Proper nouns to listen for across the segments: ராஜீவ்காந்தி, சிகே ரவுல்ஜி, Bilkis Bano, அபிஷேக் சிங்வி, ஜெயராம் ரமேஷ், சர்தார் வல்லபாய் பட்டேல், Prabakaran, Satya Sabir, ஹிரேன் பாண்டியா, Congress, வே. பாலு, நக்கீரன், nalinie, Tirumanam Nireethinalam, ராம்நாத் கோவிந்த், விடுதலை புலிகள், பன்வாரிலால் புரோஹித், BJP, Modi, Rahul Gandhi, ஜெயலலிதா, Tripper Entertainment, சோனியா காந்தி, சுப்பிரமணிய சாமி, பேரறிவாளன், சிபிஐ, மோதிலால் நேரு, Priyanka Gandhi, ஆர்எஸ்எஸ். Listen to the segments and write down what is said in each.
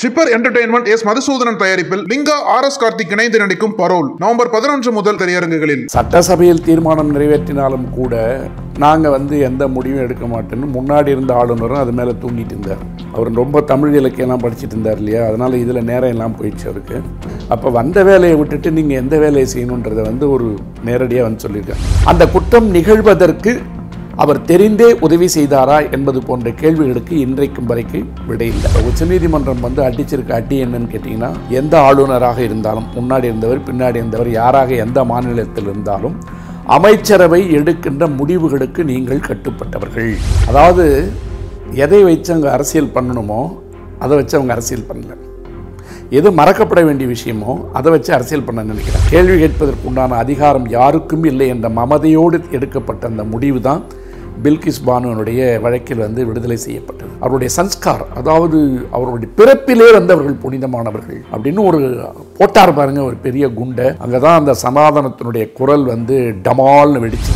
Tripper Entertainment S. Madhusudan Tayaripil, Linga R.S. Karthik Nadikum Parole, November 11 Mudal Tariangal. Satya Sabir, Tirumanam Nireethinalam Kuda, Nanga Vandi and the Mudiv Kamatan, Munadir in the Alanora, the Mela Tunit in there. Our Romba Tamil Lakana Pachit in the Lia, Nala Idla Nera and Lampoichurke. Up a Vandavale with attending and the Valley seen under the Vandur Neradia and Solida. And the Kutam Nikhil Badarki. அவர் தெரிந்தே உதவி செய்தாரா என்பது போன்ற கேள்விகளுக்கு இன்றைக்கும் வரைக்கும் விடையில்லை. உச்சநீதிமன்றம் வந்து அடிச்சிருக்க அடி என்னன்னு கேட்டிங்கன்னா எந்த ஆளுநராக இருந்தாலும் முன்னாடி இருந்தவர் பின்னாடி இருந்தவர் யாராக எந்த மாநிலத்தில் இருந்தாலும் அமைச்சரவை எடுக்கின்ற முடிவுகளுக்கு நீங்கள் கட்டுப்பட்டவர்கள். அதாவது எதை வச்சு அங்க அரசியல் பண்ணணுமோ அதை வச்சு அவங்க அரசியல் பண்ணல. எது மறக்கப்பட வேண்டிய விஷயமோ அதை வச்சு அரசியல் பண்ண நினைக்கிறாங்க. கேள்வி கேட்பதற்குண்டான அதிகாரம் யாருக்கும் இல்லை என்ற மமதையோடு எடுக்கப்பட்ட அந்த முடிவுதான் Bilkis Bano வழக்கில் வந்து விடுதலை செய்யப்பட்டது. அவருடைய சன்ஸ்கார் அதாவது அவருடைய பிறப்பிலே வந்தவர்கள் புனிதமானவர்கள் அப்படின்னு ஒரு போட்டார் பாருங்க ஒரு பெரிய குண்டை. அங்கதான் அந்த சமாதானத்தினுடைய குரல் வந்து டமால்னு வெடிச்சு.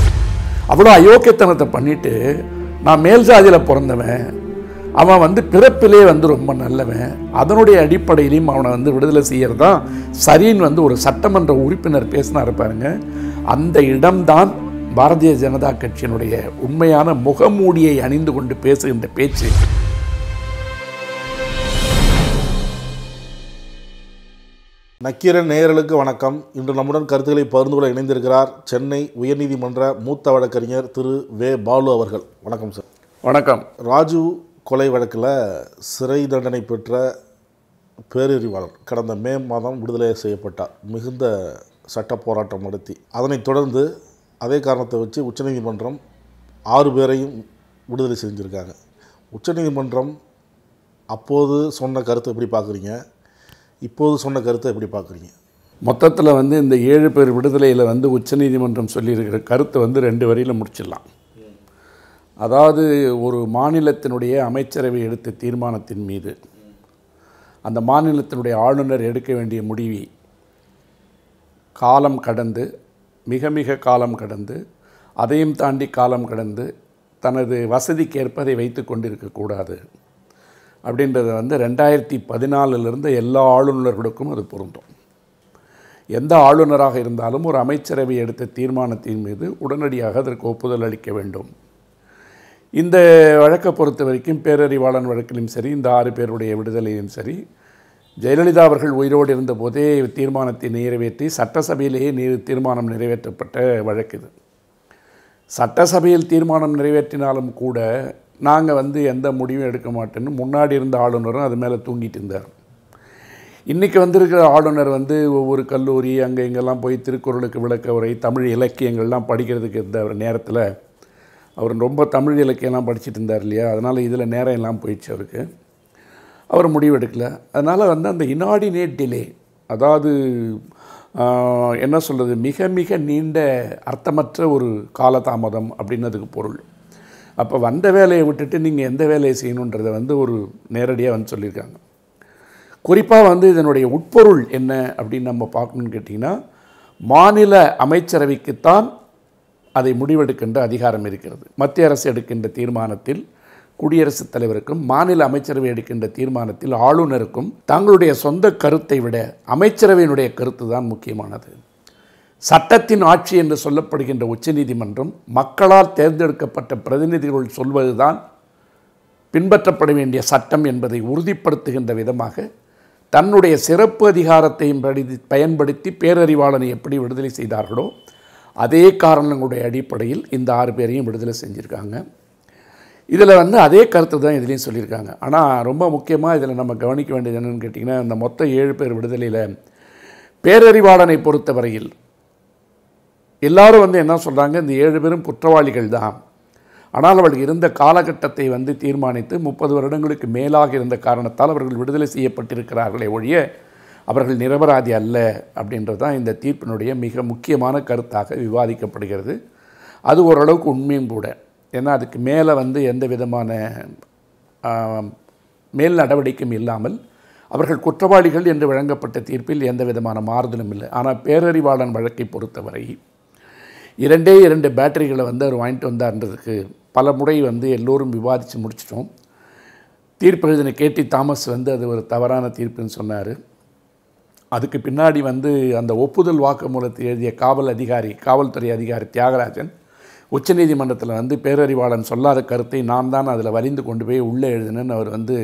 அவ்வளோ அயோக்கியத்தனத்தை பண்ணிட்டு நான் மேல்சாதியில் பிறந்தவன் அவன் வந்து பிறப்பிலே வந்து ரொம்ப நல்லவன் அதனுடைய அடிப்படையிலையும் அவனை வந்து விடுதலை செய்யறதான் சரின்னு வந்து ஒரு சட்டமன்ற உறுப்பினர் பேசினா இருப்பாருங்க. அந்த இடம்தான் பாரதிய ஜனதா கட்சியினுடைய உண்மையான முகமூடியை அணிந்து கொண்டு பேசுகின்ற பேச்சு. நக்கீரன் நேயர்களுக்கு வணக்கம். இன்று நம்முடன் கருத்துக்களை பகிர்ந்து கொள்ள இணைந்திருக்கிறார் சென்னை உயர்நீதிமன்ற மூத்த வழக்கறிஞர் திரு வே. பாலு அவர்கள். வணக்கம் சார். வணக்கம். ராஜு கொலை வழக்கில் சிறை தண்டனை பெற்ற பேரறிவாளர் கடந்த மே மாதம் விடுதலை செய்யப்பட்டார். மிகுந்த சட்ட போராட்டம் நடத்தி அதனைத் தொடர்ந்து அதே காரணத்தை வச்சு உச்சநீதிமன்றம் 6 பேரையும் விடுதலை செஞ்சுருக்காங்க. உச்சநீதிமன்றம் அப்போது சொன்ன கருத்தை எப்படி பார்க்குறீங்க, இப்போது சொன்ன கருத்தை எப்படி பார்க்குறீங்க? மொத்தத்தில் வந்து இந்த 7 பேர் விடுதலையில் வந்து உச்சநீதிமன்றம் சொல்லியிருக்கிற கருத்தை வந்து 2 வரியில் முடிச்சிடலாம். அதாவது ஒரு மாநிலத்தினுடைய அமைச்சரவை எடுத்த தீர்மானத்தின் மீது அந்த மாநிலத்தினுடைய ஆளுநர் எடுக்க வேண்டிய முடிவை காலம் கடந்து மிக காலம் கடந்து அதையும் தாண்டி காலம் கடந்து தனது வசதிக்கேற்பதை வைத்து கொண்டிருக்கக்கூடாது அப்படின்றத வந்து 2014லிருந்து எல்லா ஆளுநர்களுக்கும் அது பொருந்தும். எந்த ஆளுநராக இருந்தாலும் ஒரு அமைச்சரவை எடுத்த தீர்மானத்தின் மீது உடனடியாக அதற்கு ஒப்புதல் அளிக்க வேண்டும். இந்த வழக்கை பொறுத்த வரைக்கும் பேரறிவாளன் வழக்கிலும் சரி இந்த 6 பேருடைய விடுதலையிலும் சரி ஜெயலலிதா அவர்கள் உயிரோடு இருந்தபோதே தீர்மானத்தை நிறைவேற்றி சட்டசபையிலேயே தீர்மானம் நிறைவேற்றப்பட்ட வழக்கு இது. சட்டசபையில் தீர்மானம் நிறைவேற்றினாலும் கூட நாங்கள் வந்து எந்த முடிவும் எடுக்க மாட்டேன்னு முன்னாடி இருந்த ஆளுநரும் அது மேலே தூங்கிட்டு இருந்தார். இன்றைக்கி வந்திருக்கிற ஆளுநர் வந்து ஒவ்வொரு கல்லூரி அங்கே இங்கெல்லாம் போய் திருக்குறளுக்கு விளக்க உரை தமிழ் இலக்கியங்கள்லாம் படிக்கிறதுக்கு இருந்த நேரத்தில் அவர் ரொம்ப தமிழ் இலக்கியம்லாம் படிச்சுட்டு இருந்தார் இல்லையா, அதனால் இதில் நேரம் எல்லாம் போயிடுச்சு அவருக்கு. அவர் முடிவெடுக்கலை. அதனால் வந்து அந்த இனார்டினேட் டிலே அதாவது என்ன சொல்கிறது மிக நீண்ட அர்த்தமற்ற ஒரு காலதாமதம் அப்படின்னதுக்கு பொருள். அப்போ வந்த வேலையை விட்டுட்டு நீங்கள் எந்த வேலையை செய்யணுன்றதை வந்து ஒரு நேரடியாக வந்து சொல்லியிருக்காங்க. குறிப்பாக வந்து இதனுடைய உட்பொருள் என்ன அப்படின்னு நம்ம பார்க்கணுன்னு கேட்டிங்கன்னா மாநில அமைச்சரவைக்குத்தான் அதை முடிவெடுக்கின்ற அதிகாரம் இருக்கிறது. மத்திய அரசு எடுக்கின்ற தீர்மானத்தில் குடியரசுத் தலைவருக்கும் மாநில அமைச்சரவை எடுக்கின்ற தீர்மானத்தில் ஆளுநருக்கும் தங்களுடைய சொந்த கருத்தை விட அமைச்சரவையினுடைய கருத்து தான் முக்கியமானது. சட்டத்தின் ஆட்சி என்று சொல்லப்படுகின்ற உச்சநீதிமன்றம் மக்களால் தேர்ந்தெடுக்கப்பட்ட பிரதிநிதிகள் சொல்வதுதான் பின்பற்றப்பட வேண்டிய சட்டம் என்பதை உறுதிப்படுத்துகின்ற விதமாக தன்னுடைய சிறப்பு அதிகாரத்தையும் பயன்படுத்தி பேரறிவாளனை எப்படி விடுதலை செய்தார்களோ அதே காரணங்களுடைய அடிப்படையில் இந்த 6 பேரையும் விடுதலை செஞ்சுருக்காங்க. இதில் வந்து அதே கருத்து தான் இதுலேயும் சொல்லியிருக்காங்க. ஆனால் ரொம்ப முக்கியமாக இதில் நம்ம கவனிக்க வேண்டியது என்னென்னு கேட்டிங்கன்னா இந்த மொத்த 7 பேர் விடுதலையில் பேரறிவாளனை பொறுத்தவரையில் எல்லோரும் வந்து என்ன சொல்கிறாங்க, இந்த 7 பேரும் குற்றவாளிகள் தான். ஆனால் அவர்கள் இருந்த காலகட்டத்தை வந்து தீர்மானித்து 30 வருடங்களுக்கு மேலாக இருந்த காரணத்தால் அவர்கள் விடுதலை செய்யப்பட்டிருக்கிறார்களே ஒழிய அவர்கள் நிரபராதி அல்ல அப்படின்றது தான் இந்த தீர்ப்பினுடைய மிக முக்கியமான கருத்தாக விவாதிக்கப்படுகிறது. அது ஓரளவுக்கு உண்மையும் கூட. ஏன்னா அதுக்கு மேலே வந்து எந்த விதமான மேல் நடவடிக்கையும் இல்லாமல் அவர்கள் குற்றவாளிகள் என்று வழங்கப்பட்ட தீர்ப்பில் எந்த விதமான மாறுதலும் இல்லை. ஆனால் பேரறிவாளன் வழக்கை பொறுத்தவரை 2 பேட்டரிகளை வந்து அவர் வாங்கிட்டு வந்தார்ன்றதுக்கு பல முறை வந்து எல்லோரும் விவாதித்து முடிச்சிட்டோம். தீர்ப்பு எழுதின கேடி தாமஸ் வந்து அது ஒரு தவறான தீர்ப்புன்னு சொன்னார். அதுக்கு பின்னாடி வந்து அந்த ஒப்புதல் வாக்குமூலத்தை எழுதிய காவல்துறை அதிகாரி தியாகராஜன் உச்சநீதிமன்றத்தில் வந்து பேரறிவாளன் சொல்லாத கருத்தை நான் தான் அதில் வலிந்து கொண்டு போய் உள்ளே எழுதினேன்னு அவர் வந்து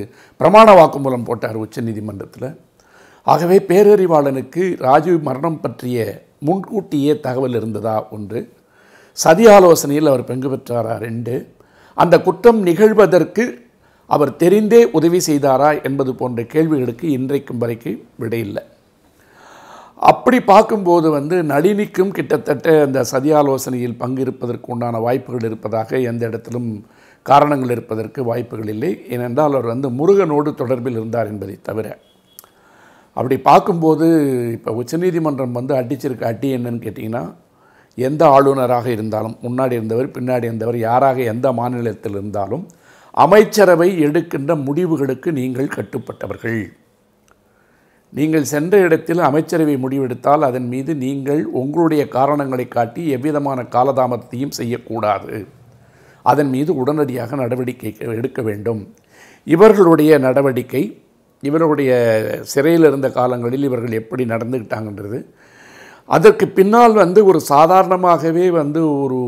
பிரமாண வாக்குமூலம் போட்டார் உச்சநீதிமன்றத்தில். ஆகவே பேரறிவாளனுக்கு ராஜீவ் மரணம் பற்றிய முன்கூட்டியே தகவல் இருந்ததா ஒன்று, சதி ஆலோசனையில் அவர் பங்கு பெற்றாரா ரெண்டு, அந்த குற்றம் நிகழ்வதற்கு அவர் தெரிந்தே உதவி செய்தாரா என்பது போன்ற கேள்விகளுக்கு இன்றைக்கும் வரைக்கு விடையில்லை. அப்படி பார்க்கும்போது வந்து நளினிக்கும் கிட்டத்தட்ட அந்த சதி ஆலோசனையில் பங்கு இருப்பதற்கு உண்டான வாய்ப்புகள் இருப்பதாக எந்த இடத்திலும் காரணங்கள் இருப்பதற்கு வாய்ப்புகள் இல்லை. ஏனென்றால் அவர் வந்து முருகனோடு தொடர்பில் இருந்தார் என்பதை தவிர. அப்படி பார்க்கும்போது இப்போ உச்சநீதிமன்றம் வந்து அடிச்சிருக்க அடி என்னன்னு கேட்டிங்கன்னா, எந்த ஆளுநராக இருந்தாலும், முன்னாடி இருந்தவர் பின்னாடி இருந்தவர், யாராக எந்த மாநிலத்தில் இருந்தாலும் அமைச்சரவை எடுக்கின்ற முடிவுகளுக்கு நீங்கள் கட்டுப்பட்டவர்கள். நீங்கள் சென்ற இடத்தில் அமைச்சரவை முடிவெடுத்தால் அதன் மீது நீங்கள் உங்களுடைய காரணங்களை காட்டி எவ்விதமான காலதாமதத்தையும் செய்யக்கூடாது. அதன் மீது உடனடியாக நடவடிக்கை எடுக்க வேண்டும். இவர்களுடைய நடவடிக்கை, இவருடைய சிறையில் இருந்த காலங்களில் இவர்கள் எப்படி நடந்துக்கிட்டாங்கன்றது, அதற்கு பின்னால் வந்து ஒரு சாதாரணமாகவே வந்து ஒரு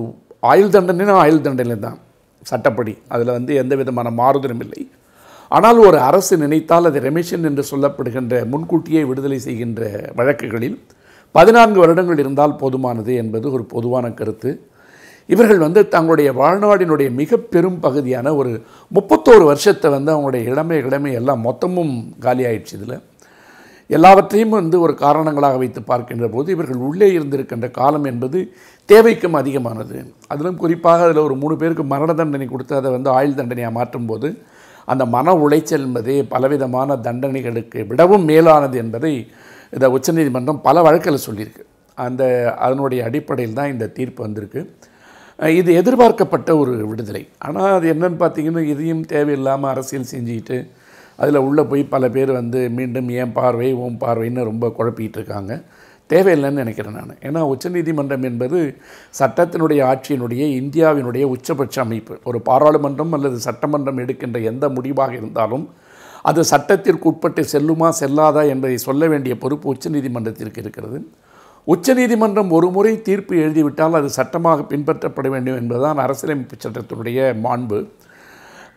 ஆயுள் தண்டனை தான் சட்டப்படி, அதில் வந்து எந்த விதமான மாறுதலும் இல்லை. ஆனால் ஒரு அரசு நினைத்தால் அது ரெமிஷன் என்று சொல்லப்படுகின்ற முன்கூட்டியே விடுதலை செய்கின்ற வழக்குகளில் 14 வருடங்கள் இருந்தால் போதுமானது என்பது ஒரு பொதுவான கருத்து. இவர்கள் வந்து தங்களுடைய வாழ்நாடினுடைய மிக பெரும் பகுதியான ஒரு 31 வருஷத்தை வந்து அவங்களுடைய இளமை எல்லாம் மொத்தமும் காலியாயிடுச்சு. இதில் எல்லாவற்றையும் வந்து ஒரு காரணங்களாக வைத்து பார்க்கின்ற போது இவர்கள் உள்ளே இருந்திருக்கின்ற காலம் என்பது தேவைக்கும் அதிகமானது. அதிலும் குறிப்பாக அதில் ஒரு 3 பேருக்கு மரண தண்டனை கொடுத்து அதை வந்து ஆயுள் தண்டனையாக மாற்றும்போது அந்த மன உளைச்சல் என்பதே பலவிதமான தண்டனைகளுக்கு விடவும் மேலானது என்பதை இந்த உச்சநீதிமன்றம் பல வழக்கில் சொல்லியிருக்கு. அதனுடைய அடிப்படையில் தான் இந்த தீர்ப்பு வந்திருக்கு. இது எதிர்பார்க்கப்பட்ட ஒரு விடுதலை. ஆனால் அது என்னன்னு பார்த்திங்கன்னா, இதையும் தேவையில்லாமல் அரசியல் செஞ்சுக்கிட்டு அதில் உள்ளே போய் பல பேர் வந்து மீண்டும் ஏன் பார்வை ஓம் பார்வைன்னு ரொம்ப குழப்பிக்கிட்டு இருக்காங்க. தேவையில்லைன்னு நினைக்கிறேன் நான். ஏன்னா உச்சநீதிமன்றம் என்பது சட்டத்தினுடைய ஆட்சியினுடைய இந்தியாவினுடைய உச்சபட்ச அமைப்பு. ஒரு பாராளுமன்றம் அல்லது சட்டமன்றம் எடுக்கின்ற எந்த முடிவாக இருந்தாலும் அது சட்டத்திற்கு உட்பட்டு செல்லுமா செல்லாதா என்பதை சொல்ல வேண்டிய பொறுப்பு உச்சநீதிமன்றத்திற்கு இருக்கிறது. உச்சநீதிமன்றம் ஒரு முறை தீர்ப்பு எழுதிவிட்டால் அது சட்டமாக பின்பற்றப்பட வேண்டும் என்பதுதான் அரசியலமைப்பு சட்டத்தினுடைய மாண்பு.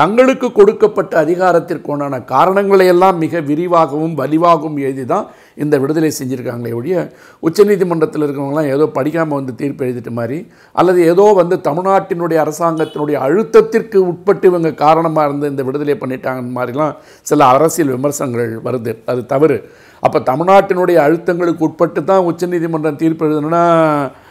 தங்களுக்கு கொடுக்கப்பட்ட அதிகாரத்திற்குண்டான காரணங்களை எல்லாம் மிக விரிவாகவும் வலிவாகவும் எழுதி தான் இந்த விடுதலை செஞ்சுருக்காங்களே ஒழிய, உச்சநீதிமன்றத்தில் இருக்கிறவங்களாம் ஏதோ படிக்காமல் வந்து தீர்ப்பு எழுதிட்டு மாதிரி, அல்லது ஏதோ வந்து தமிழ்நாட்டினுடைய அரசாங்கத்தினுடைய அழுத்தத்திற்கு உட்பட்டு இவங்க காரணமாக இருந்து இந்த விடுதலை பண்ணிட்டாங்க மாதிரிலாம் சில அரசியல் விமர்சனங்கள் வருது. அது தவறு. அப்போ தமிழ்நாட்டினுடைய அழுத்தங்களுக்கு உட்பட்டு தான் உச்சநீதிமன்றம் தீர்ப்பு எழுதணும்னா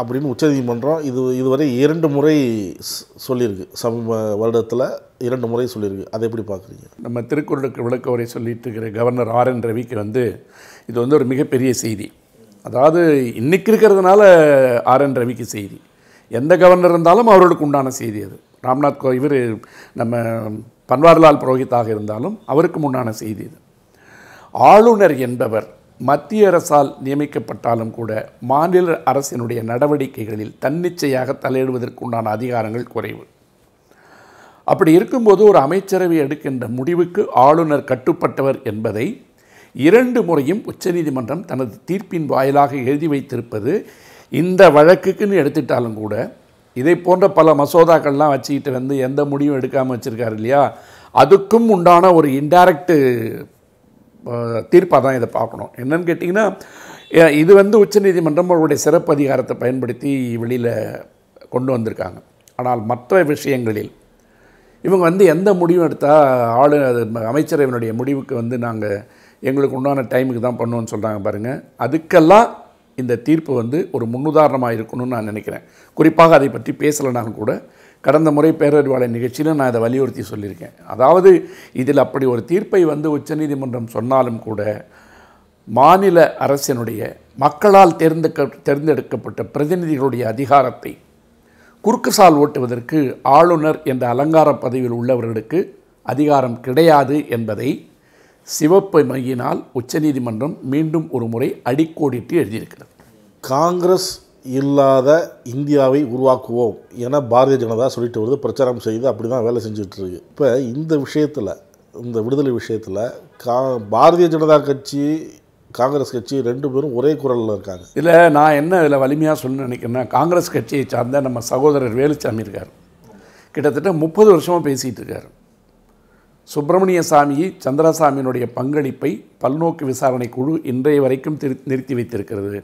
அப்படின்னு உச்சநீதிமன்றம் இதுவரை 2 முறை சொல்லியிருக்கு. சமீப வருடத்தில் 2 முறை சொல்லியிருக்கு. அதை எப்படி பார்க்குறீங்க? நம்ம திருக்குறளுக்கு விளக்க உரை சொல்லிட்டு இருக்கிற கவர்னர் R.N. ரவிக்கு வந்து இது வந்து ஒரு மிகப்பெரிய செய்தி. அதாவது இன்றைக்கி இருக்கிறதுனால R.N. ரவிக்கு செய்தி, எந்த கவர்னர் இருந்தாலும் அவர்களுக்கு உண்டான செய்தி. அது ராம்நாத் கோவிந்த் இவர் நம்ம பன்வாரிலால் புரோஹித்தாக இருந்தாலும் அவருக்கு உண்டான செய்தி. இது ஆளுநர் என்பவர் மத்திய அரசால் நியமிக்கப்பட்டாலும் கூட மாநில அரசினுடைய நடவடிக்கைகளில் தன்னிச்சையாக தலையிடுவதற்குண்டான அதிகாரங்கள் குறைவு. அப்படி இருக்கும்போது ஒரு அமைச்சரவை எடுக்கின்ற முடிவுக்கு ஆளுநர் கட்டுப்பட்டவர் என்பதை 2 முறையும் உச்சநீதிமன்றம் தனது தீர்ப்பின் வாயிலாக எழுதி வைத்திருப்பது, இந்த வழக்குக்குன்னு எடுத்துட்டாலும் கூட இதை போன்ற பல மசோதாக்கள்லாம் வச்சுக்கிட்டு வந்து எந்த முடிவும் எடுக்காமல் வச்சுருக்காரு இல்லையா, அதுக்கும் உண்டான ஒரு இன்டைரக்ட் தீர்ப்பாக தான் இதை பார்க்கணும். என்னன்னு கேட்டிங்கன்னா, இது வந்து உச்சநீதிமன்றம் அவருடைய சிறப்பு அதிகாரத்தை பயன்படுத்தி வெளியில் கொண்டு வந்திருக்காங்க. ஆனால் மற்ற விஷயங்களில் இவங்க வந்து எந்த முடிவும் எடுத்தால் அமைச்சரவையினுடைய முடிவுக்கு வந்து நாங்கள் எங்களுக்கு உண்டான டைமுக்கு தான் பண்ணுவோன்னு சொல்கிறாங்க பாருங்கள். அதுக்கெல்லாம் இந்த தீர்ப்பு வந்து ஒரு முன்னுதாரணமாக இருக்கணும்னு நான் நினைக்கிறேன். குறிப்பாக அதை பற்றி பேசலைனாலும் கூட கடந்த முறை பேரறிவாளர் நிகழ்ச்சியில் நான் அதை வலியுறுத்தி சொல்லியிருக்கேன். அதாவது இதில் அப்படி ஒரு தீர்ப்பை வந்து உச்சநீதிமன்றம் சொன்னாலும் கூட மாநில அரசினுடைய மக்களால் தேர்ந்தெடுக்கப்பட்ட பிரதிநிதிகளுடைய அதிகாரத்தை குறுக்கு சால் ஓட்டுவதற்கு ஆளுநர் என்ற அலங்கார பதவியில் உள்ளவர்களுக்கு அதிகாரம் கிடையாது என்பதை சிவப்பு மையினால் உச்சநீதிமன்றம் மீண்டும் ஒரு முறை அடிக்கோடிட்டு எழுதியிருக்கிறது. காங்கிரஸ் இல்லாத இந்தியாவை உருவாக்குவோம் என பாரதிய ஜனதா சொல்லிட்டு வருது, பிரச்சாரம் செய்து அப்படி தான் வேலை செஞ்சிட்ருக்கு. இப்போ இந்த விஷயத்தில், இந்த விடுதலை விஷயத்தில் பாரதிய ஜனதா கட்சி காங்கிரஸ் கட்சி ரெண்டு பேரும் ஒரே குரலில் இருக்காங்க. இல்லை, நான் என்ன இதில் வலிமையாக சொல்லணும்னு நினைக்கிறேன்னா, காங்கிரஸ் கட்சியை சார்ந்த நம்ம சகோதரர் வேலுச்சாமி இருக்கார், கிட்டத்தட்ட 30 வருஷமாக பேசிகிட்டு இருக்கார். சுப்பிரமணிய சாமியை சந்திரசாமியினுடைய பங்களிப்பை பல்நோக்கு விசாரணை குழு இன்றைய வரைக்கும் நிறுத்தி வைத்திருக்கிறது.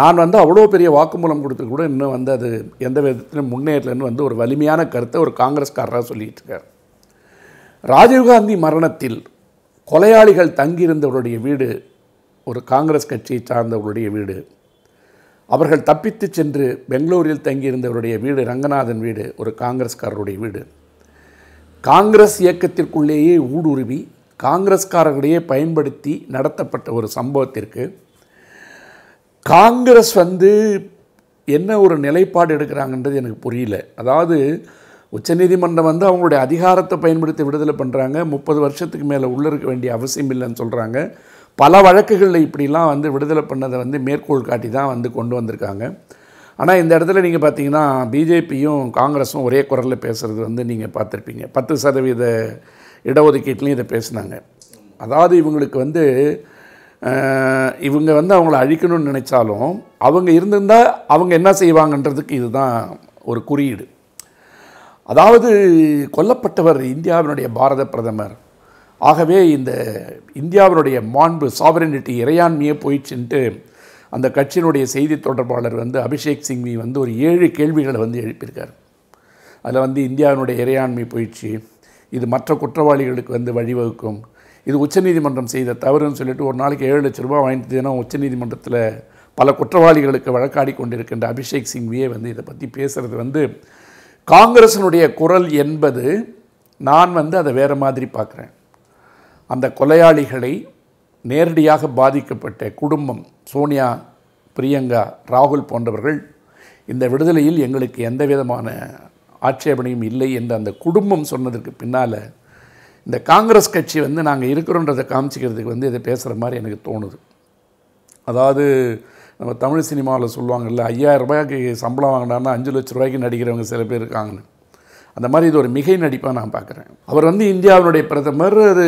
நான் வந்து அவ்வளோ பெரிய வாக்குமூலம் கொடுத்து கூட இன்னும் வந்து அது எந்த விதத்திலும் முன்னேறலன்னு வந்து ஒரு வலிமையான கருத்தை ஒரு காங்கிரஸ்காரராக சொல்லிகிட்டு இருக்கார். ராஜீவ்காந்தி மரணத்தில் கொலையாளிகள் தங்கியிருந்தவருடைய வீடு ஒரு காங்கிரஸ் கட்சியை சார்ந்தவருடைய வீடு, அவர்கள் தப்பித்து சென்று பெங்களூரில் தங்கியிருந்தவருடைய வீடு, ரங்கநாதன் வீடு ஒரு காங்கிரஸ்காரருடைய வீடு. காங்கிரஸ் இயக்கத்திற்குள்ளேயே ஊடுருவி காங்கிரஸ்காரர்களையே பயன்படுத்தி நடத்தப்பட்ட ஒரு சம்பவத்திற்கு காங்கிரஸ் வந்து என்ன ஒரு நிலைப்பாடு எடுக்கிறாங்கன்றது எனக்கு புரியல. அதாவது உச்சநீதிமன்றம் வந்து அவங்களுடைய அதிகாரத்தை பயன்படுத்தி விடுதலை பண்ணுறாங்க, 30 வருஷத்துக்கு மேலே உள்ளே இருக்க வேண்டிய அவசியம் இல்லைன்னு சொல்கிறாங்க. பல வழக்குகளில் இப்படிலாம் வந்து விடுதலை பண்ணதை வந்து மேற்கோள் காட்டி தான் வந்து கொண்டு வந்திருக்காங்க. ஆனால் இந்த இடத்துல நீங்கள் பார்த்தீங்கன்னா பிஜேபியும் காங்கிரஸும் ஒரே குரலில் பேசுகிறது வந்து நீங்கள் பார்த்துருப்பீங்க. 10% இடஒதுக்கீட்டிலையும் இதை பேசினாங்க. அதாவது இவங்களுக்கு வந்து இவங்க வந்து அவங்கள அழிக்கணும்னு நினச்சாலும் அவங்க இருந்திருந்தால் அவங்க என்ன செய்வாங்கன்றதுக்கு இதுதான் ஒரு குறியீடு. அதாவது கொல்லப்பட்டவர் இந்தியாவினுடைய பாரத பிரதமர், ஆகவே இந்த இந்தியாவினுடைய மாண்பு சாவரினிட்டி இறையாண்மையே போயிடுச்சுன்ட்டு அந்த கட்சியினுடைய செய்தி தொடர்பாளர் வந்து அபிஷேக் சிங்வி வந்து ஒரு 7 கேள்விகளை வந்து எழுப்பியிருக்கார். அதில் வந்து இந்தியாவினுடைய இறையாண்மை போயிடுச்சு, இது மற்ற குற்றவாளிகளுக்கு வந்து வழிவகுக்கும், இது உச்சநீதிமன்றம் செய்த தவறுன்னு சொல்லிட்டு ஒரு நாளைக்கு 7 லட்ச ரூபா வாங்கிட்டு தினம் உச்சநீதிமன்றத்தில் பல குற்றவாளிகளுக்கு வழக்காடி கொண்டிருக்கின்ற அபிஷேக் சிங்வியே வந்து இதை பற்றி பேசுகிறது வந்து காங்கிரஸினுடைய குரல் என்பது நான் வந்து அதை வேறு மாதிரி பார்க்குறேன். அந்த கொலையாளிகளை நேரடியாக பாதிக்கப்பட்ட குடும்பம் சோனியா, பிரியங்கா, ராகுல் போன்றவர்கள் இந்த விடுதலையில் எங்களுக்கு எந்த விதமான ஆட்சேபனையும் இல்லை என்று அந்த குடும்பம் சொன்னதற்கு பின்னால் இந்த காங்கிரஸ் கட்சி வந்து நாங்கள் இருக்கிறோன்றதை காமிச்சிக்கிறதுக்கு வந்து இதை பேசுகிற மாதிரி எனக்கு தோணுது. அதாவது நம்ம தமிழ் சினிமாவில் சொல்லுவாங்கள்ல, 5000 ரூபாய்க்கு சம்பளம் வாங்கினான்னா 5 லட்ச ரூபாய்க்கு நடிக்கிறவங்க சில பேர் இருக்காங்கன்னு. அந்த மாதிரி இது ஒரு மிகை நடிப்பாக நான் பார்க்குறேன். அவர் வந்து இந்தியாவினுடைய பிரதமர், அது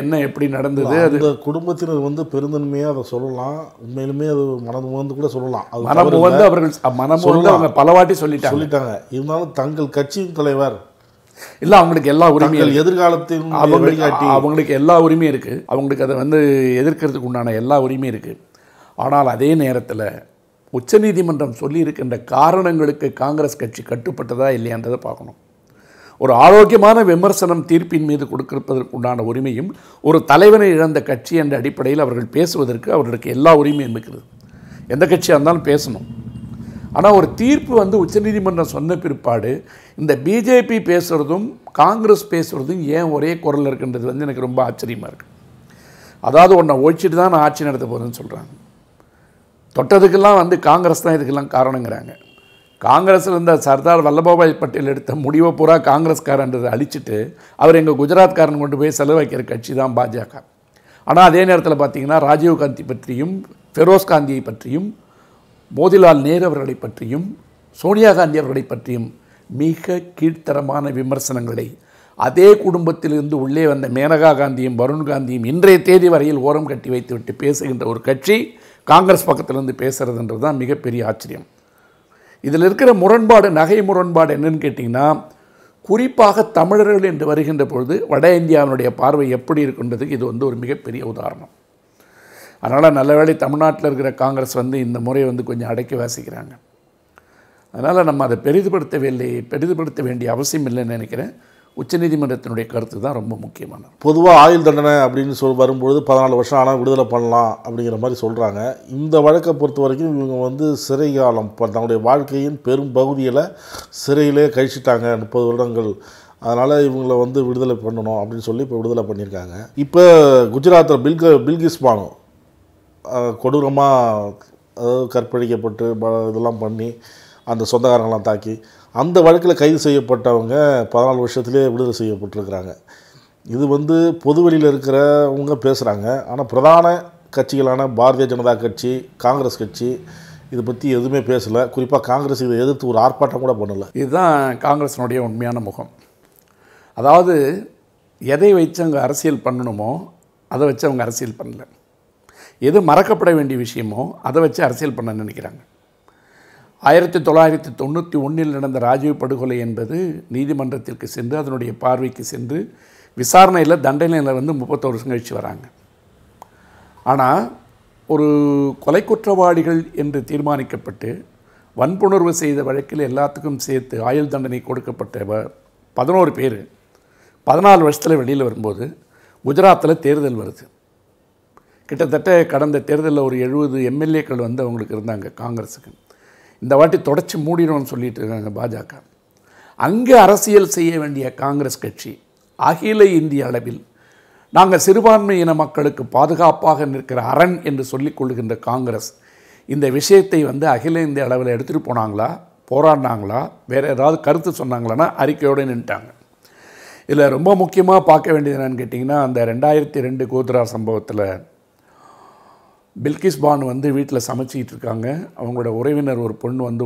என்ன எப்படி நடந்தது, அது குடும்பத்தினர் வந்து பெருந்தன்மையாக அதை சொல்லலாம். உண்மையிலுமே அது மனம் வந்து கூட சொல்லலாம், மனம் வந்து அவர்கள் மனம் வந்து அவங்க பலவாட்டி சொல்லிட்டாங்க. இருந்தாலும் தங்கள் கட்சியின் தலைவர் இல்லை, அவங்களுக்கு எல்லா உரிமையும், எதிர்காலத்தில் அவங்களுக்கு எல்லா உரிமையும் இருக்குது, அவங்களுக்கு அதை வந்து எதிர்க்கிறதுக்கு உண்டான எல்லா உரிமையும் இருக்குது. ஆனால் அதே நேரத்தில் உச்சநீதிமன்றம் சொல்லியிருக்கின்ற காரணங்களுக்கு காங்கிரஸ் கட்சி கட்டுப்பட்டதா இல்லையான்றதை பார்க்கணும். ஒரு ஆரோக்கியமான விமர்சனம் தீர்ப்பின் மீது கொடுக்கறதற்குண்டான உரிமையும் ஒரு தலைவனை இழந்த கட்சி என்ற அடிப்படையில் அவர்கள் பேசுவதற்கு அவர்களுக்கு எல்லா உரிமையும் இருக்கிறது. எந்த கட்சியாக இருந்தாலும் பேசணும். ஆனால் ஒரு தீர்ப்பு வந்து உச்சநீதிமன்றம் சொன்ன பிற்பாடு இந்த பிஜேபி பேசுகிறதும் காங்கிரஸ் பேசுகிறதும் ஏன் ஒரே குரல் இருக்குன்றது வந்து எனக்கு ரொம்ப ஆச்சரியமாக இருக்குது. அதாவது ஒன்றை ஒழிச்சிட்டு தான் நான் ஆட்சி நடத்த போகிறேன்னு சொல்கிறாங்க. தொட்டதுக்கெல்லாம் வந்து காங்கிரஸ் தான் இதுக்கெல்லாம் காரணங்கிறாங்க. காங்கிரஸில் இருந்த சர்தார் வல்லபாய் பட்டேல் எடுத்த முடிவை பூரா காங்கிரஸ்காரன்றதை அழிச்சிட்டு அவர் எங்கள் குஜராத்காரன் கொண்டு போய் செலவாக்கிற கட்சி தான் பாஜக. ஆனால் அதே நேரத்தில் பார்த்திங்கன்னா ராஜீவ்காந்தி பற்றியும் ஃபெரோஸ் காந்தியை பற்றியும் மோதிலால் நேரு அவர்களை பற்றியும் சோனியா காந்தி அவர்களை பற்றியும் மிக கீழ்த்தரமான விமர்சனங்களை அதே குடும்பத்திலிருந்து உள்ளே வந்த மேனகா காந்தியும் வருண் காந்தியும் இன்றைய தேதி வரையில் ஓரம் கட்டி வைத்துவிட்டு பேசுகின்ற ஒரு கட்சி காங்கிரஸ் பக்கத்திலிருந்து பேசுகிறதுன்றது தான் மிகப்பெரிய ஆச்சரியம். இதில் இருக்கிற முரண்பாடு, நகை முரண்பாடு என்னன்னு கேட்டிங்கன்னா, குறிப்பாக தமிழர்கள் என்று வருகின்ற பொழுது வட இந்தியாவினுடைய பார்வை எப்படி இருக்குன்றதுக்கு இது வந்து ஒரு மிகப்பெரிய உதாரணம். அதனால் நல்லவேளை தமிழ்நாட்டில் இருக்கிற காங்கிரஸ் வந்து இந்த முறை வந்து கொஞ்சம் அடக்கி வாசிக்கிறாங்க. அதனால் நம்ம அதை பெரிதுபடுத்த வேண்டிய அவசியம் இல்லைன்னு நினைக்கிறேன். உச்சநீதிமன்றத்தினுடைய கருத்து தான் ரொம்ப முக்கியமானது. பொதுவாக ஆயுள் தண்டனை அப்படின்னு வரும்பொழுது 14 வருஷம் ஆனால் விடுதலை பண்ணலாம் அப்படிங்கிற மாதிரி சொல்கிறாங்க. இந்த வழக்கை பொறுத்த வரைக்கும் இவங்க வந்து சிறை காலம் தன்னுடைய வாழ்க்கையின் பெரும் பகுதியில் சிறையிலே கழிச்சிட்டாங்க 30 வருடங்கள். அதனால் இவங்களை வந்து விடுதலை பண்ணணும் அப்படின்னு சொல்லி இப்போ விடுதலை பண்ணியிருக்காங்க. இப்போ குஜராத்தில் பில்கிஸ் பானோ கொடூரமாக அதாவது கற்பழிக்கப்பட்டு இதெல்லாம் பண்ணி அந்த சொந்தக்காரங்களாம் தாக்கி அந்த வழக்கில் கைது செய்யப்பட்டவங்க 14 வருஷத்துலேயே விடுதலை செய்யப்பட்டிருக்கிறாங்க. இது வந்து பொதுவெளியில் இருக்கிறவங்க பேசுகிறாங்க. ஆனால் பிரதான கட்சிகளான பாரதிய ஜனதா கட்சி, காங்கிரஸ் கட்சி இதை பற்றி எதுவுமே பேசலை. குறிப்பாக காங்கிரஸ் இதை எதிர்த்து ஒரு ஆர்ப்பாட்டம் கூட பண்ணலை. இதுதான் காங்கிரஸினுடைய உண்மையான முகம். அதாவது எதை வச்சு அவங்க அரசியல் பண்ணணுமோ அதை வச்சு அவங்க அரசியல் பண்ணலை. எது மறக்கப்பட வேண்டிய விஷயமோ அதை வச்சு அரசியல் பண்ண நினைக்கிறாங்க. 1991 நடந்த ராஜீவ் படுகொலை என்பது நீதிமன்றத்திற்கு சென்று அதனுடைய பார்வைக்கு சென்று விசாரணையில் தண்டனையில் வந்து 31 வருஷம் கழிச்சு வராங்க. ஆனால் ஒரு கொலை குற்றவாளிகள் என்று தீர்மானிக்கப்பட்டு வன்புணர்வு செய்த வழக்கில் எல்லாத்துக்கும் சேர்த்து ஆயுள் தண்டனை கொடுக்கப்பட்ட 11 பேர் 14 வருஷத்தில் வெளியில் வரும்போது குஜராத்தில் தேர்தல் வருது. கிட்டத்தட்ட கடந்த தேர்தலில் ஒரு 70 எம்எல்ஏக்கள் வந்து அவங்களுக்கு இருந்தாங்க காங்கிரஸுக்கு. இந்த வாட்டி தொடச்சி மூடிடணும்னு சொல்லிட்டு இருக்காங்க பாஜக. அங்கே அரசியல் செய்ய வேண்டிய காங்கிரஸ் கட்சி அகில இந்திய அளவில் நாங்கள் சிறுபான்மை இன மக்களுக்கு பாதுகாப்பாக நிற்கிற அரண் என்று சொல்லிக் கொள்கின்ற காங்கிரஸ் இந்த விஷயத்தை வந்து அகில இந்திய அளவில் எடுத்துகிட்டு போனாங்களா, போராடினாங்களா, வேறு ஏதாவது கருத்து சொன்னாங்களான்னா அறிக்கையோடு நின்ட்டாங்க. இதில் ரொம்ப முக்கியமாக பார்க்க வேண்டியது என்னென்னு கேட்டிங்கன்னா, அந்த 2002 கோத்ரா சம்பவத்தில் பில்கிஸ் பானு வந்து வீட்டில் சமைச்சிக்கிட்டு இருக்காங்க. அவங்களோட உறவினர் ஒரு பொண்ணு வந்து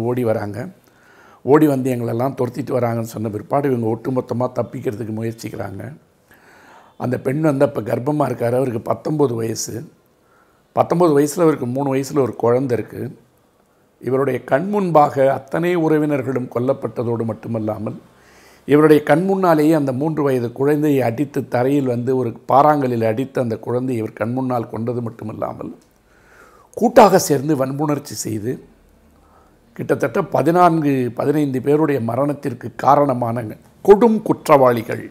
ஓடி வந்து எங்களெல்லாம் துரத்திட்டு வராங்கன்னு சொன்ன பிற்பாடு இவங்க ஒட்டுமொத்தமாக தப்பிக்கிறதுக்கு முயற்சிக்கிறாங்க. அந்த பெண் வந்து அப்போ கர்ப்பமாக இருக்கார். அவருக்கு 19 வயசு. 19 வயசில் அவருக்கு 3 வயசில் ஒரு குழந்தை இருக்குது. இவருடைய கண் முன்பாக அத்தனை உறவினர்களும் கொல்லப்பட்டதோடு மட்டுமல்லாமல் இவருடைய கண் முன்னாலேயே அந்த 3 வயது குழந்தையை அடித்து தரையில் வந்து ஒரு பாறாங்கலில் அடித்து அந்த குழந்தையை இவர் கண் முன்னால் கொண்டது மட்டுமில்லாமல் கூட்டாக சேர்ந்து வன்புணர்ச்சி செய்து கிட்டத்தட்ட 14-15 பேருடைய மரணத்திற்கு காரணமான கொடும் குற்றவாளிகள்.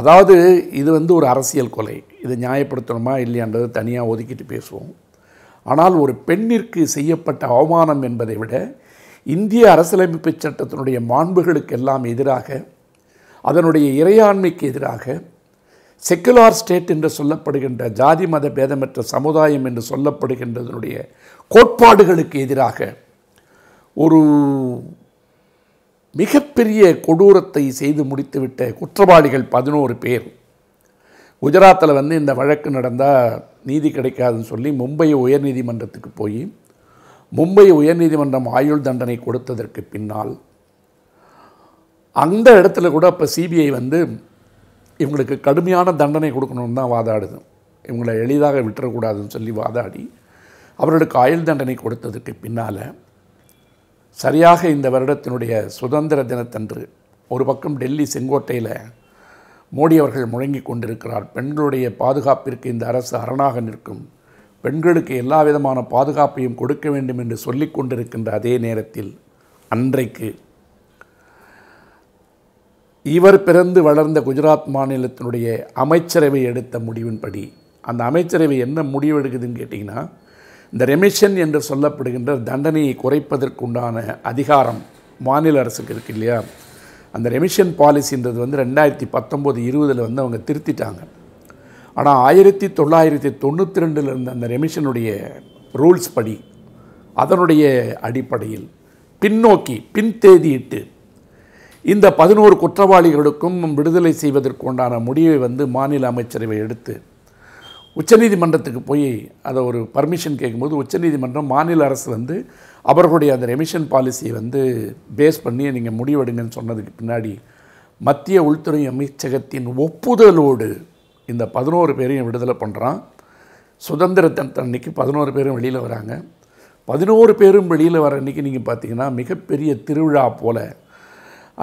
அதாவது இது வந்து ஒரு அரசியல் கொலை. இது நியாயப்படுத்தணுமா இல்லையான்றதை தனியாக ஒதுக்கிட்டு பேசுவோம். ஆனால் ஒரு பெண்ணிற்கு செய்யப்பட்ட அவமானம் என்பதை விட இந்திய அரசியலமைப்பு சட்டத்தினுடைய மாண்புகளுக்கெல்லாம் எதிராக, அதனுடைய இறையாண்மைக்கு எதிராக, செக்குலார் ஸ்டேட் என்று சொல்லப்படுகின்ற ஜாதி மத பேதமற்ற சமுதாயம் என்று சொல்லப்படுகின்றதனுடைய கோட்பாடுகளுக்கு எதிராக ஒரு மிகப்பெரிய கொடூரத்தை செய்து முடித்துவிட்ட குற்றவாளிகள் 11 பேர். குஜராத்தில் வந்து இந்த வழக்கு நடந்தால் நீதி கிடைக்காதுன்னு சொல்லி மும்பை உயர்நீதிமன்றத்துக்கு போய் மும்பை உயர்நீதிமன்றம் ஆயுள் தண்டனை கொடுத்ததற்கு பின்னால் அந்த இடத்துல கூட இப்போ சிபிஐ வந்து இவங்களுக்கு கடுமையான தண்டனை கொடுக்கணும்னு தான் வாதாடுது. இவங்களை எளிதாக விட்டுறக்கூடாதுன்னு சொல்லி வாதாடி அவர்களுக்கு ஆயுள் தண்டனை கொடுத்ததற்கு பின்னால் சரியாக இந்த வருடத்தினுடைய சுதந்திர தினத்தன்று ஒரு பக்கம் டெல்லி செங்கோட்டையில் மோடி அவர்கள் முழங்கி கொண்டிருக்கிறார். பெண்களுடைய பாதுகாப்பிற்கு இந்த அரசு அரணாக நிற்கும், பெண்களுக்கு எல்லா விதமான பாதுகாப்பையும் கொடுக்க வேண்டும் என்று சொல்லி கொண்டிருக்கின்ற அதே நேரத்தில் அன்றைக்கு இவர் பிறந்து வளர்ந்த குஜராத் மாநிலத்தினுடைய அமைச்சரவை எடுத்த முடிவின்படி, அந்த அமைச்சரவை என்ன முடிவு எடுக்குதுன்னு கேட்டிங்கன்னா, இந்த ரெமிஷன் என்று சொல்லப்படுகின்ற தண்டனையை குறைப்பதற்குண்டான அதிகாரம் மாநில அரசுக்கு இருக்கு இல்லையா. அந்த ரெமிஷன் பாலிசின்றது வந்து 2019-20 வந்து அவங்க திருத்திட்டாங்க. ஆனால் 1992 இருந்த அந்த ரெமிஷனுடைய ரூல்ஸ் படி அதனுடைய அடிப்படையில் பின்னோக்கி பின்தேதியிட்டு இந்த 11 குற்றவாளிகளுக்கும் விடுதலை செய்வதற்குண்டான முடிவை வந்து மாநில அமைச்சரவை எடுத்து உச்சநீதிமன்றத்துக்கு போய் அதை ஒரு பர்மிஷன் கேட்கும்போது உச்சநீதிமன்றம் மாநில அரசு வந்து அவர்களுடைய அந்த ரெமிஷன் பாலிசியை வந்து பேஸ் பண்ணி நீங்கள் முடிவெடுங்கன்னு சொன்னதுக்கு பின்னாடி மத்திய உள்துறை அமைச்சகத்தின் ஒப்புதலோடு இந்த 11 பேரையும் விடுதலை பண்ணுறான். சுதந்திர தன்னைக்கு 11 பேரும் வெளியில் வராங்க. 11 பேரும் வெளியில் வர அன்றைக்கி நீங்கள் பார்த்தீங்கன்னா மிகப்பெரிய திருவிழா போல்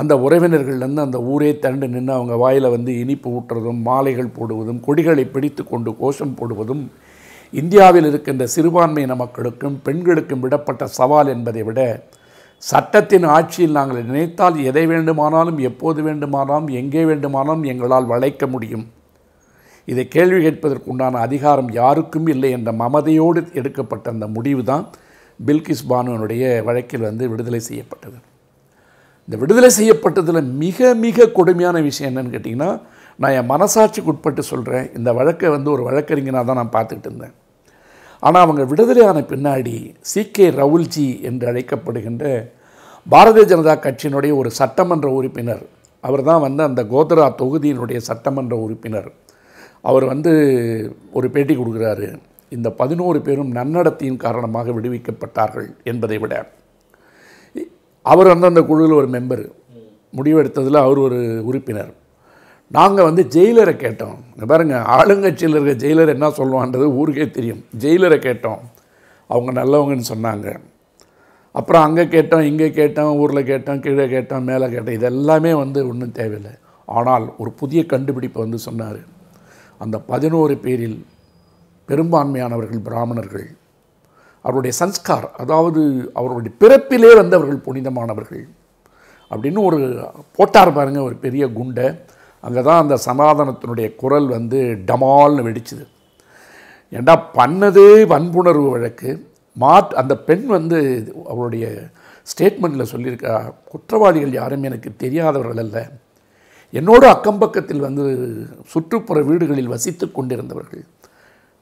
அந்த உறவினர்கள்லேருந்து அந்த ஊரே திரண்டு நின்று அவங்க வாயில் வந்து இனிப்பு ஊட்டுறதும், மாலைகள் போடுவதும், கொடிகளை பிடித்து கொண்டு கோஷம் போடுவதும் இந்தியாவில் இருக்கின்ற சிறுபான்மையின மக்களுக்கும் பெண்களுக்கும் விடப்பட்ட சவால் என்பதை விட சட்டத்தின் ஆட்சியில் நாங்கள் நினைத்தால் எதை வேண்டுமானாலும் எப்போது வேண்டுமானாலும் எங்கே வேண்டுமானாலும் எங்களால் வளைக்க முடியும். இதை கேள்வி கேட்பதற்குண்டான அதிகாரம் யாருக்கும் இல்லை என்ற மமதையோடு எடுக்கப்பட்ட அந்த முடிவு தான் பில்கிஸ் பானுனுடைய வழக்கில் வந்து விடுதலை செய்யப்பட்டது. இந்த விடுதலை செய்யப்பட்டதில் மிக மிக கொடுமையான விஷயம் என்னென்னு கேட்டிங்கன்னா, நான் என் மனசாட்சிக்கு உட்பட்டு சொல்கிறேன், இந்த வழக்கை வந்து ஒரு வழக்கறிஞனாக தான் நான் பார்த்துக்கிட்டு இருந்தேன். ஆனால் அவங்க விடுதலையான பின்னாடி சிகே ரவுல்ஜி என்று அழைக்கப்படுகின்ற பாரதிய ஜனதா கட்சியினுடைய ஒரு சட்டமன்ற உறுப்பினர், அவர் தான் வந்து அந்த கோத்ரா தொகுதியினுடைய சட்டமன்ற உறுப்பினர், அவர் வந்து ஒரு பேட்டி கொடுக்குறாரு. இந்த 11 பேரும் நன்னடத்தையின் காரணமாக விடுவிக்கப்பட்டார்கள் என்பதை விட அவர் வந்து அந்த குழுவில் ஒரு மெம்பர், முடிவெடுத்ததில் அவர் ஒரு உறுப்பினர். நாங்கள் வந்து ஜெயிலரை கேட்டோம். பாருங்கள், ஆளுங்கட்சியில் இருக்கிற ஜெயிலர் என்ன சொல்லுவான்றது ஊருக்கே தெரியும். ஜெயிலரை கேட்டோம், அவங்க நல்லவங்கன்னு சொன்னாங்க. அப்புறம் அங்கே கேட்டோம், இங்கே கேட்டோம், ஊரில் கேட்டோம், கீழே கேட்டோம், மேலே கேட்டோம், இதெல்லாமே வந்து ஒன்றும் தேவையில்லை. ஆனால் ஒரு புதிய கண்டுபிடிப்பை வந்து சொன்னார். அந்த 11 பேரில் பெரும்பான்மையானவர்கள் பிராமணர்கள். அவருடைய சன்ஸ்கார், அதாவது அவருடைய பிறப்பிலே வந்து அவர்கள் புனிதமானவர்கள் அப்படின்னு ஒரு போட்டார் பாருங்கள், ஒரு பெரிய குண்டை. அங்கே தான் அந்த சனாதனத்தினுடைய குரல் வந்து டமால்னு வெடிச்சுது. ஏண்டா பண்ணதே வன்புணர்வு வழக்கு. அந்த பெண் வந்து அவருடைய ஸ்டேட்மெண்ட்டில் சொல்லியிருக்கா, குற்றவாளிகள் யாரும் எனக்கு தெரியாதவர்கள் அல்ல, என்னோட அக்கம்பக்கத்தில் வந்து சுற்றுப்புற வீடுகளில் வசித்து கொண்டிருந்தவர்கள்.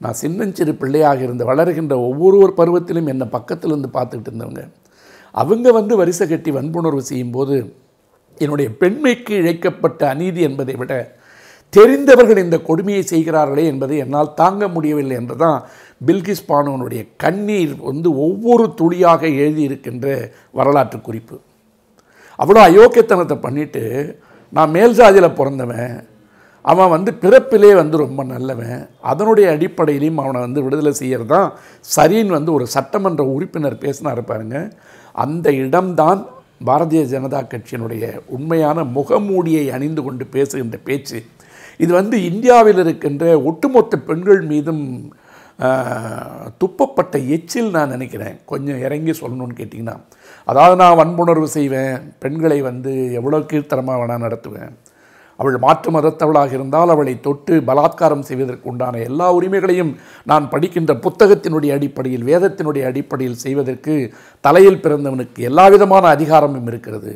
நான் சின்னஞ்சிறு பிள்ளையாக இருந்து வளர்கின்ற ஒவ்வொரு பருவத்திலும் என்னை பக்கத்திலிருந்து பார்த்துக்கிட்டு இருந்தவங்க. அவங்க வந்து வரிசை கட்டி வன்புணர்வு செய்யும்போது என்னுடைய பெண்மைக்கு இழைக்கப்பட்ட அநீதி என்பதை விட தெரிந்தவர்கள் இந்த கொடுமையை செய்கிறார்களே என்பதை என்னால் தாங்க முடியவில்லை என்று தான் பில்கிஸ் பானுவனுடைய கண்ணீர் வந்து ஒவ்வொரு துளியாக எழுதியிருக்கின்ற வரலாற்று குறிப்பு. அவ்வளோ அயோக்கியத்தனத்தை பண்ணிவிட்டு, நான் மேல்சாதியில் பிறந்தவன், அவன் வந்து பிறப்பிலே வந்து ரொம்ப நல்லவன், அதனுடைய அடிப்படையிலையும் அவனை வந்து விடுதலை செய்கிறது தான் சரின்னு வந்து ஒரு சட்டமன்ற உறுப்பினர் பேசினா இருப்பாருங்க. அந்த இடம்தான் பாரதிய ஜனதா கட்சியினுடைய உண்மையான முகமூடியை அணிந்து கொண்டு பேசுகின்ற பேச்சு. இது வந்து இந்தியாவில் இருக்கின்ற ஒட்டுமொத்த பெண்கள் மீதும் துப்பப்பட்ட எச்சில் நான் நினைக்கிறேன். கொஞ்சம் இறங்கி சொல்லணும்னு கேட்டிங்கன்னா, அதாவது நான் வன்புணர்வு செய்வேன், பெண்களை வந்து எவ்வளோ கீழ்த்தரமாக வேணால் நடத்துவேன், அவள் மாற்று மதத்தவளாக இருந்தால் அவளை தொட்டு பலாத்காரம் செய்வதற்கு உண்டான எல்லா உரிமைகளையும் நான் படிக்கின்ற புத்தகத்தினுடைய அடிப்படையில் வேதத்தினுடைய அடிப்படையில் செய்வதற்கு தலையில் பிறந்தவனுக்கு எல்லா விதமான அதிகாரமும் இருக்கிறது.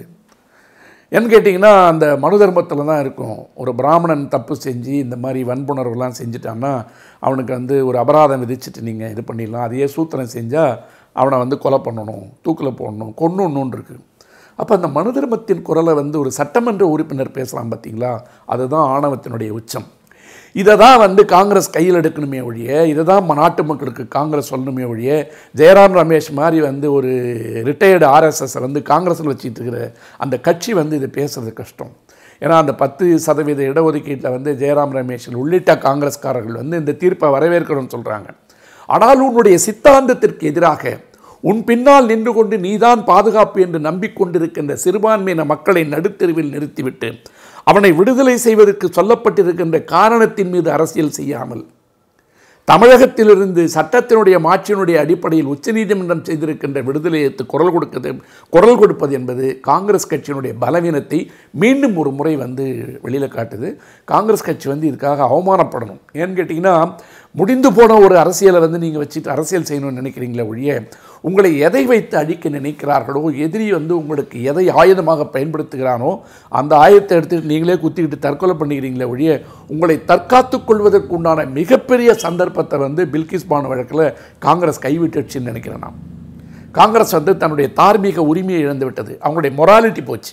ஏன்னு கேட்டிங்கன்னா, அந்த மனு தர்மத்தில் தான் இருக்கும். ஒரு பிராமணன் தப்பு செஞ்சு இந்த மாதிரி வன்புணர்வுலாம் செஞ்சுட்டான்னா அவனுக்கு வந்து ஒரு அபராதம் விதிச்சுட்டு நீங்கள் இது பண்ணிடலாம், அதையே சூத்திரம் செஞ்சால் அவனை வந்து கொலை பண்ணணும், தூக்கில் போடணும், கொன்னுன்னு இருக்குது. அப்போ அந்த மனு தர்மத்தின் குரலை வந்து ஒரு சட்டமன்ற உறுப்பினர் பேசலாம் பார்த்தீங்களா, அதுதான் ஆணவத்தினுடைய உச்சம். இதை தான் வந்து காங்கிரஸ் கையில் எடுக்கணுமே ஒழிய, இதை தான் நாட்டு மக்களுக்கு காங்கிரஸ் சொல்லணுமே ஒழிய, ஜெயராம் ரமேஷ் மாதிரி வந்து ஒரு ரிட்டையர்டு ஆர்எஸ்எஸ் வந்து காங்கிரஸில் வச்சுட்டு இருக்கிற அந்த கட்சி வந்து இது பேசுகிறது கஷ்டம். ஏன்னா அந்த 10% இடஒதுக்கீட்டில் வந்து ஜெயராம் ரமேஷ் உள்ளிட்ட காங்கிரஸ்காரர்கள் வந்து இந்த தீர்ப்பை வரவேற்கணும்னு சொல்கிறாங்க. ஆனால் உன்னுடைய சித்தாந்தத்திற்கு எதிராக உன் பின்னால் நின்று கொண்டு நீதான் பாதுகாப்பு என்று நம்பிக்கொண்டிருக்கின்ற சிறுபான்மையின மக்களை நடுத்தெருவில் நிறுத்திவிட்டு அவனை விடுதலை செய்வதற்கு சொல்லப்பட்டிருக்கின்ற காரணத்தின் மீது அரசியல் செய்யாமல், தமிழகத்திலிருந்து சட்டத்தினுடைய மாற்றினுடைய அடிப்படையில் உச்சநீதிமன்றம் செய்திருக்கின்ற விடுதலையை குரல் கொடுப்பது என்பது காங்கிரஸ் கட்சியினுடைய பலவீனத்தை மீண்டும் ஒரு முறை வந்து வெளியில் காட்டுது. காங்கிரஸ் கட்சி வந்து இதுக்காக அவமானப்படணும். ஏன்னு கேட்டிங்கன்னா, முடிந்து போன ஒரு அரசியலை வந்து நீங்கள் வச்சுட்டு அரசியல் செய்யணும்னு நினைக்கிறீங்களே ஒழிய, உங்களை எதை வைத்து அழிக்க நினைக்கிறார்களோ, எதிரி வந்து உங்களுக்கு எதை ஆயுதமாக பயன்படுத்துகிறானோ அந்த ஆயுதத்தை எடுத்துகிட்டு நீங்களே குத்திக்கிட்டு தற்கொலை பண்ணிக்கிறீங்களே ஒழிய, உங்களை தற்காத்து கொள்வதற்கு உண்டான மிகப்பெரிய சந்தர்ப்பத்தை வந்து பில்கிஸ் பானு வழக்கில் காங்கிரஸ் கைவிட்டுச்சுன்னு நினைக்கிறேன். நான் காங்கிரஸ் வந்து தன்னுடைய தார்மீக உரிமையை இழந்து விட்டது, அவங்களுடைய மொராலிட்டி போச்சு.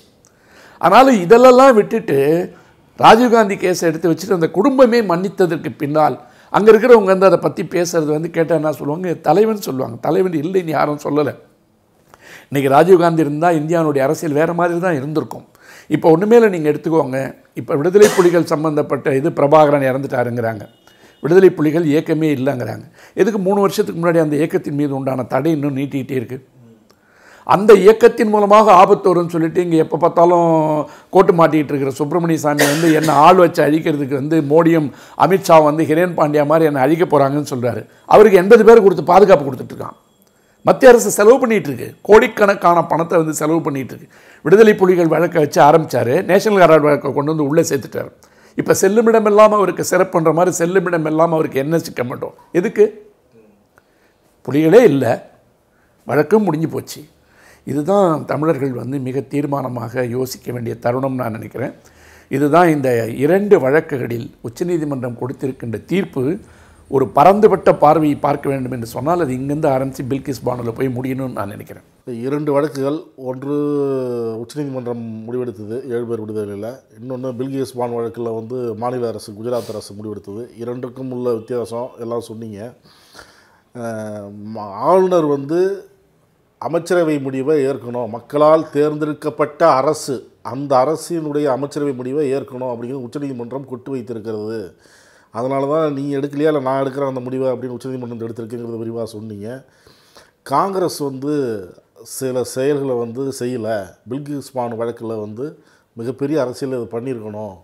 அதனால் இதெல்லாம் விட்டுட்டு ராஜீவ்காந்தி கேஸை எடுத்து வச்சுட்டு அந்த குடும்பமே மன்னித்ததற்கு பின்னால் அங்கே இருக்கிறவங்க வந்து அதை பற்றி பேசுகிறது வந்து கேட்டால் என்ன சொல்லுவாங்க, தலைவன் சொல்லுவாங்க. தலைவன் இல்லைன்னு யாரும் சொல்லலை. இன்றைக்கி ராஜீவ்காந்தி இருந்தால் இந்தியாவுடைய அரசியல் வேறு மாதிரி தான் இருந்திருக்கும். இப்போ ஒன்றுமேல நீங்கள் எடுத்துக்கோங்க, இப்போ விடுதலை புலிகள் சம்மந்தப்பட்ட இது பிரபாகரன் இறந்துட்டாருங்கிறாங்க, விடுதலை புலிகள் இயக்கமே இல்லைங்கிறாங்க. எதுக்கு 3 வருஷத்துக்கு முன்னாடி அந்த இயக்கத்தின் மீது உண்டான தடை இன்னும் நீட்டிகிட்டே இருக்குது. அந்த இயக்கத்தின் மூலமாக ஆபத்து வரும்னு சொல்லிட்டு இங்கே எப்போ பார்த்தாலும் கோட்டு மாட்டிகிட்டு இருக்கிற சுப்பிரமணிய சாமி வந்து என்னை ஆள் வச்சு அழிக்கிறதுக்கு வந்து மோடியும் அமித்ஷா வந்து ஹிரேன் பாண்டியா மாதிரி என்னை அழிக்க போகிறாங்கன்னு சொல்கிறாரு. அவருக்கு 80 பேர் கொடுத்து பாதுகாப்பு கொடுத்துட்ருக்கான். மத்திய அரசு செலவு பண்ணிட்டு இருக்கு கோடிக்கணக்கான பணத்தை வந்து செலவு பண்ணிட்டு இருக்கு விடுதலை புலிகள் வழக்க வச்சு ஆரம்பிச்சாரு நேஷனல் ஹெரால்ட் வழக்க கொண்டு வந்து உள்ளே சேர்த்துட்டாரு இப்ப செல்லுமிடம் எல்லாம் அவருக்கு சிறப்பு பண்ற மாதிரி செல்லுமிடம் எல்லாம் அவருக்கு என்எஸ்சி கமெண்டோம் எதுக்கு புலிகளே இல்ல வழக்கம் முடிஞ்சு போச்சு இதுதான் தமிழர்கள் வந்து மிக தீர்மானமாக யோசிக்க வேண்டிய தருணம் நான் நினைக்கிறேன் இதுதான் இந்த இரண்டு வழக்குகளில் உச்சநீதிமன்றம் கொடுத்திருக்கின்ற தீர்ப்பு ஒரு பரந்துபட்ட பார்வையை பார்க்க வேண்டும் என்று சொன்னால் அது இங்கிருந்து ஆரம்பித்து பில்கிஸ் பானோவில் போய் முடியணும்னு நான் நினைக்கிறேன் இரண்டு வழக்குகள் ஒன்று உச்சநீதிமன்றம் முடிவெடுத்தது 7 பேர் விடுதலையில் இன்னொன்று பில்கிஸ் பானோ வழக்கில் வந்து மாநில அரசு குஜராத் அரசு முடிவெடுத்தது இரண்டுக்கும் உள்ள வித்தியாசம் எல்லாம் சொன்னீங்க ஆளுநர் வந்து அமைச்சரவை முடிவை ஏற்கணும் மக்களால் தேர்ந்தெடுக்கப்பட்ட அரசு அந்த அரசினுடைய அமைச்சரவை முடிவை ஏற்கணும் அப்படிங்கிறது உச்சநீதிமன்றம் கொட்டு வைத்திருக்கிறது அதனால தான் நீ எடுக்கலையா இல்லை நான் எடுக்கிற அந்த முடிவை அப்படின்னு உச்சநீதிமன்றம் எடுத்திருக்குங்கிறத விரிவாக சொன்னீங்க காங்கிரஸ் வந்து சில செயல்களை வந்து செய்யலை பில்கிஸ் பானோ வழக்கில் வந்து மிகப்பெரிய அரசியல் இது பண்ணியிருக்கணும்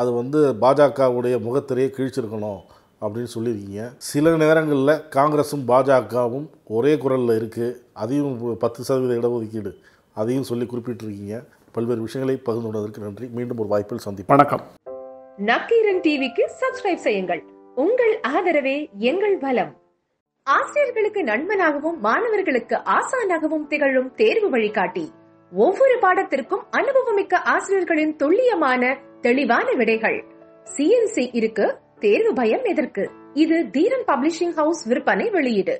அது வந்து பாஜகவுடைய முகத்திரையை கிழிச்சிருக்கணும் அப்படின்னு சொல்லியிருக்கீங்க சில நேரங்களில் காங்கிரஸும் பாஜகவும் ஒரே குரலில் இருக்குது அதையும் 10% இடஒதுக்கீடு அதையும் சொல்லி குறிப்பிட்டிருக்கீங்க பல்வேறு விஷயங்களை பகிர்ந்து கொண்டதற்கு நன்றி மீண்டும் ஒரு வாய்ப்பில் சந்திப்போம் வணக்கம் நக்கீரன் டிவிக்கு சப்ஸ்கிரைப் செய்யுங்கள் உங்கள் ஆதரவே எங்கள் பலம் ஆசிரியர்களுக்கு நண்பனாகவும் மாணவர்களுக்கு ஆசானாகவும் திகழும் தேர்வு வழிகாட்டி ஒவ்வொரு பாடத்திற்கும் அனுபவமிக்க ஆசிரியர்களின் துல்லியமான தெளிவான விடைகள் CNC இருக்கு தேர்வு பயம் எதற்கு இது தீரன் பப்ளிஷிங் ஹவுஸ் விற்பனை வெளியீடு